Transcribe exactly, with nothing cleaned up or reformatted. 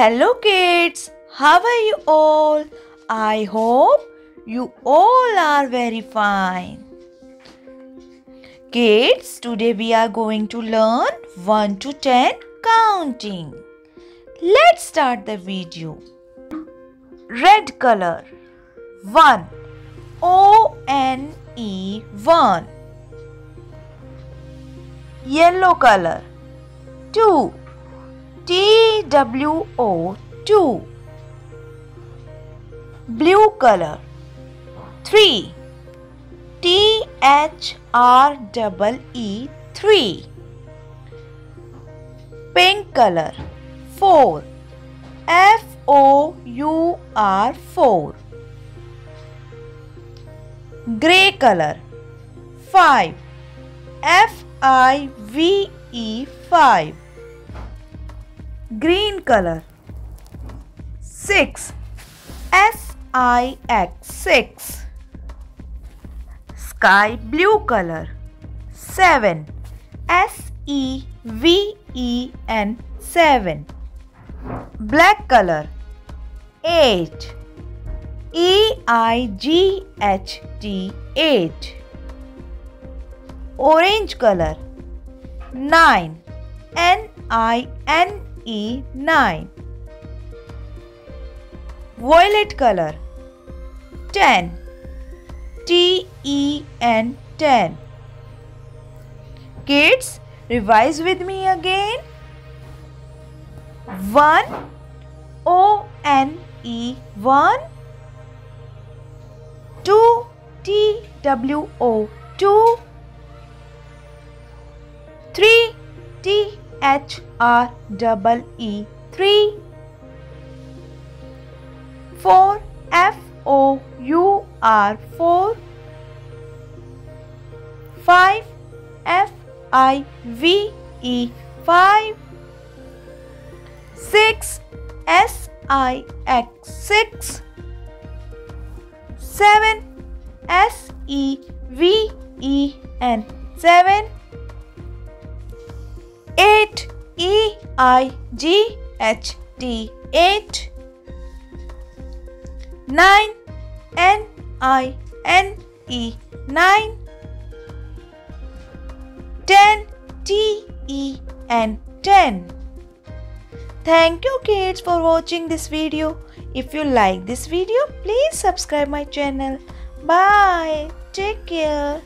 Hello kids, how are you all? I hope you all are very fine. Kids, today we are going to learn one to ten counting. Let's start the video. Red color. One. O N E. One. Yellow color. Two. T W O. Two. Blue color. Three. T H R E E. Three. Pink color. Four. F O U R. Four. Grey color. Five. F I V E. Five. Green color. Six. S I X. Six. Sky blue color. Seven. S E V E N. Seven. Black color. Eight. E I G H T. Eight. Orange color. Nine. N I N E. Nine. Violet color. Ten. T E N. Ten. Kids, revise with me again. One. O N E. One. Two. T W O. Two. Three. T H R E E. Three. Four. F O U R. Four. Five. F I V E. Five. Six. S I X. Six. Seven. S E V E N. Seven. Eight. E I G H T. Eight. Nine. N I N E. Nine. Ten. T E N. Ten. Thank you kids for watching this video. If you like this video, please subscribe my channel. Bye. Take care.